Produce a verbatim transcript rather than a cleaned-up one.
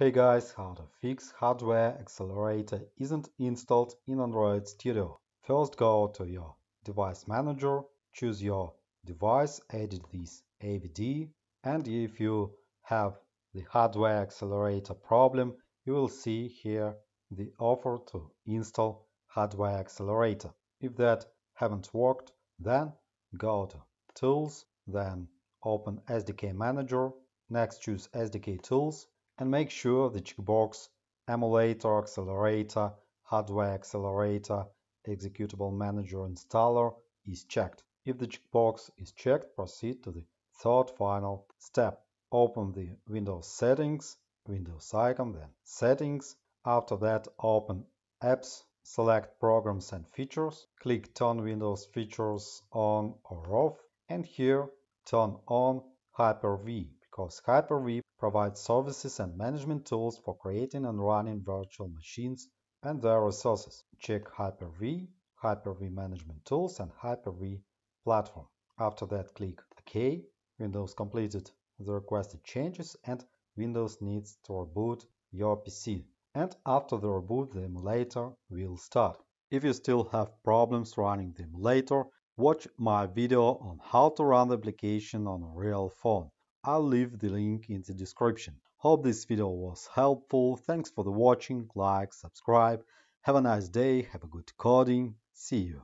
Hey guys, how to fix hardware accelerator isn't installed in Android Studio. First go to your device manager, choose your device, edit this A V D, and if you have the hardware accelerator problem, you will see here the offer to install hardware accelerator. If that haven't worked, then go to Tools, then open S D K Manager, next choose S D K Tools, and make sure the checkbox Emulator Accelerator, Hardware Accelerator, Executable Manager Installer is checked. If the checkbox is checked, proceed to the third final step. Open the Windows Settings, Windows icon, then Settings. After that, open Apps, select Programs and Features, click Turn Windows Features on or off, and here turn on Hyper-V, because Hyper-V provides services and management tools for creating and running virtual machines and their resources. Check Hyper-V, Hyper-V Management Tools and Hyper-V Platform. After that, click OK. Windows completed the requested changes and Windows needs to reboot your P C. And after the reboot, the emulator will start. If you still have problems running the emulator, watch my video on how to run the application on a real phone. I'll leave the link in the description. Hope this video was helpful. Thanks for the watching, like, subscribe. Have a nice day, have a good coding. See you.